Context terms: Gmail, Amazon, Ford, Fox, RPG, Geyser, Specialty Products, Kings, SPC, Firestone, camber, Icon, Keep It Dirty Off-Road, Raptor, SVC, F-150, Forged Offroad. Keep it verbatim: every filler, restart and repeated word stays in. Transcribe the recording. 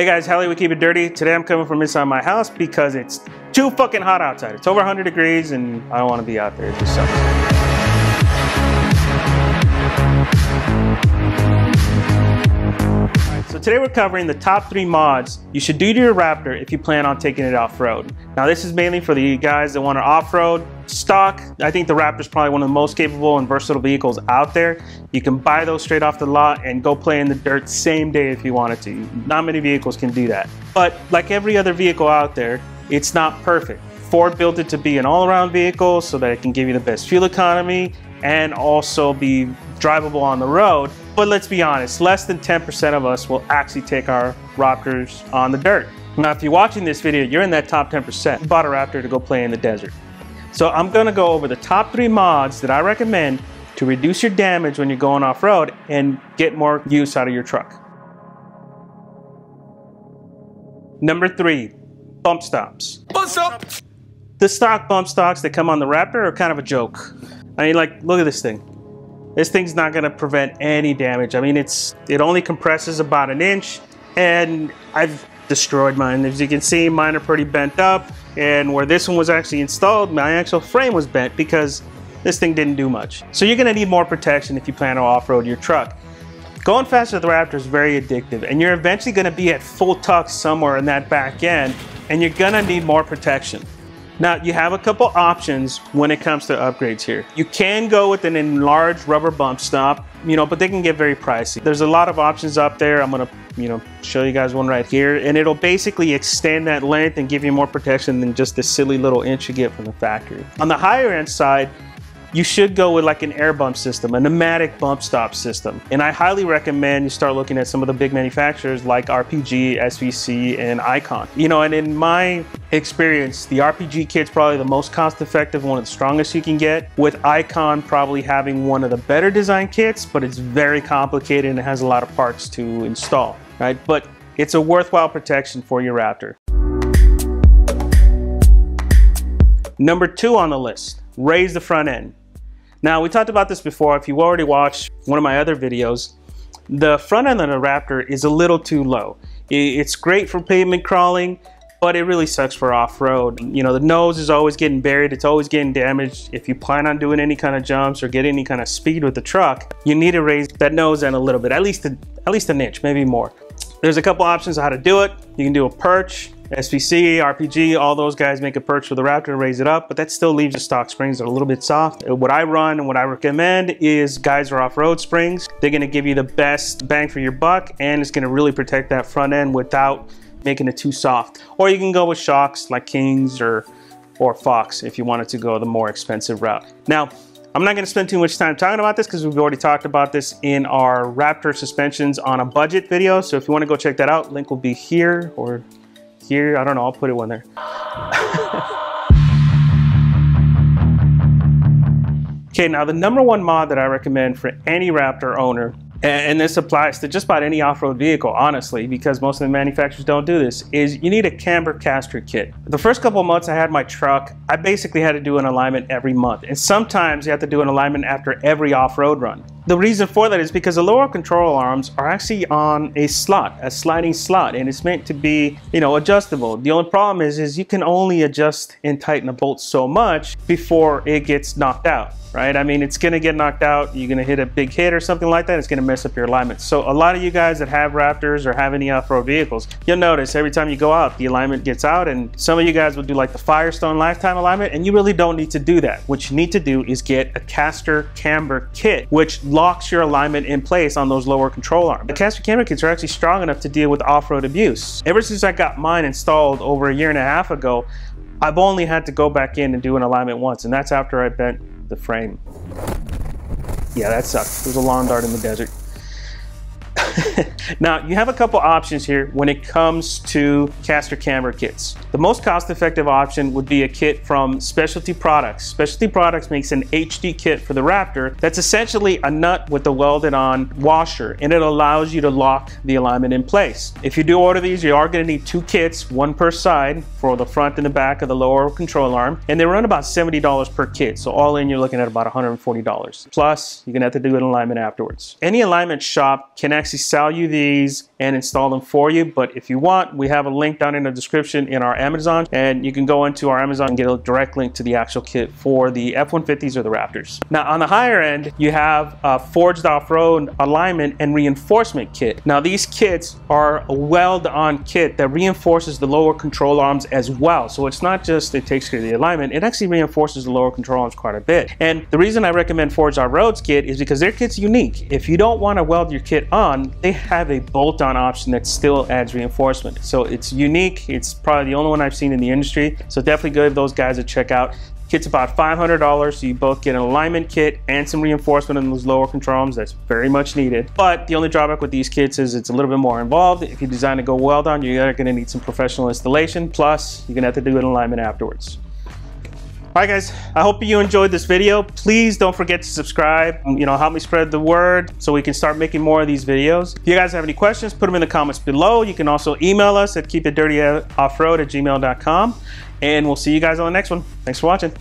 Hey guys, Hallie with Keep It Dirty. Today I'm coming from inside my house because it's too fucking hot outside. It's over one hundred degrees and I don't want to be out there. It just sucks. All right, so today we're covering the top three mods you should do to your Raptor if you plan on taking it off-road. Now this is mainly for the guys that want to off-road. Stock, I think the Raptor is probably one of the most capable and versatile vehicles out there. You can buy those straight off the lot and go play in the dirt same day if you wanted to. Not many vehicles can do that. But like every other vehicle out there, it's not perfect. Ford built it to be an all-around vehicle so that it can give you the best fuel economy and also be drivable on the road. But let's be honest, less than ten percent of us will actually take our Raptors on the dirt. Now, if you're watching this video, you're in that top ten percent. You bought a Raptor to go play in the desert. So I'm gonna go over the top three mods that I recommend to reduce your damage when you're going off-road and get more use out of your truck. Number three, bump stops. What's up? The stock bump stocks that come on the Raptor are kind of a joke. I mean, like, look at this thing. This thing's not gonna prevent any damage. I mean, it's it only compresses about an inch, and I've destroyed mine. As you can see, mine are pretty bent up. And where this one was actually installed, my actual frame was bent because this thing didn't do much. So you're gonna need more protection if you plan to off-road your truck. Going fast with the Raptor is very addictive, and you're eventually gonna be at full tuck somewhere in that back end, and you're gonna need more protection. Now, you have a couple options when it comes to upgrades here. You can go with an enlarged rubber bump stop, you know, but they can get very pricey. There's a lot of options up there. I'm gonna, you know, show you guys one right here, and it'll basically extend that length and give you more protection than just the silly little inch you get from the factory. On the higher end side, you should go with like an air bump system, a pneumatic bump stop system. And I highly recommend you start looking at some of the big manufacturers like R P G, S V C, and Icon. You know, and in my experience, the R P G kit's probably the most cost-effective, one of the strongest you can get, with Icon probably having one of the better design kits, but it's very complicated and it has a lot of parts to install, right? But it's a worthwhile protection for your Raptor. Number two on the list, raise the front end. Now, we talked about this before. If you already watched one of my other videos, the front end of the Raptor is a little too low. It's great for pavement crawling, but it really sucks for off-road. You know, the nose is always getting buried. It's always getting damaged. If you plan on doing any kind of jumps or get any kind of speed with the truck, you need to raise that nose end a little bit, at least, a, at least an inch, maybe more. There's a couple options on how to do it. You can do a perch. S P C, R P G, all those guys make a perch for the Raptor and raise it up, but that still leaves the stock springs that are a little bit soft. What I run and what I recommend is Geyser off-road springs. They're gonna give you the best bang for your buck, and it's gonna really protect that front end without making it too soft. Or you can go with shocks like Kings or, or Fox if you wanted to go the more expensive route. Now, I'm not gonna spend too much time talking about this because we've already talked about this in our Raptor suspensions on a budget video. So if you wanna go check that out, link will be here or here, I don't know, I'll put it one there. Okay, now the number one mod that I recommend for any Raptor owner, and this applies to just about any off-road vehicle, honestly, because most of the manufacturers don't do this, is you need a camber caster kit. The first couple of months I had my truck, I basically had to do an alignment every month. And sometimes you have to do an alignment after every off-road run. The reason for that is because the lower control arms are actually on a slot, a sliding slot, and it's meant to be, you know, adjustable. The only problem is, is you can only adjust and tighten a bolt so much before it gets knocked out, right? I mean, it's gonna get knocked out, you're gonna hit a big hit or something like that, it's gonna mess up your alignment. So a lot of you guys that have Raptors or have any off-road vehicles, you'll notice every time you go out, the alignment gets out, and some of you guys will do like the Firestone lifetime alignment, and you really don't need to do that. What you need to do is get a caster camber kit, which locks your alignment in place on those lower control arms. The caster camber kits are actually strong enough to deal with off-road abuse. Ever since I got mine installed over a year and a half ago, I've only had to go back in and do an alignment once, and that's after I bent the frame. Yeah, that sucked. There's a lawn dart in the desert. Now, you have a couple options here when it comes to caster camber kits. The most cost-effective option would be a kit from Specialty Products. Specialty Products makes an H D kit for the Raptor that's essentially a nut with a welded-on washer, and it allows you to lock the alignment in place. If you do order these, you are going to need two kits, one per side for the front and the back of the lower control arm, and they run about seventy dollars per kit, so all in you're looking at about one hundred forty dollars. Plus, you're going to have to do an alignment afterwards. Any alignment shop can actually sell you these and install them for you. But if you want, we have a link down in the description in our Amazon, and you can go into our Amazon and get a direct link to the actual kit for the F one fifties or the Raptors. Now on the higher end, you have a forged off-road alignment and reinforcement kit. Now these kits are a weld-on kit that reinforces the lower control arms as well. So it's not just it takes care of the alignment, it actually reinforces the lower control arms quite a bit. And the reason I recommend Forged Off-Road's kit is because their kit's unique. If you don't want to weld your kit on, they have a bolt-on option that still adds reinforcement. So it's unique. It's probably the only one I've seen in the industry. So definitely give those guys a check out. Kit's about five hundred dollars, so you both get an alignment kit and some reinforcement in those lower control arms. That's very much needed. But the only drawback with these kits is it's a little bit more involved. If you design to go weld on, you're gonna need some professional installation. Plus, you're gonna have to do an alignment afterwards. All right, guys, I hope you enjoyed this video. Please don't forget to subscribe. You know, help me spread the word so we can start making more of these videos. If you guys have any questions, put them in the comments below. You can also email us at keepitdirtyoffroad at gmail dot com. And we'll see you guys on the next one. Thanks for watching.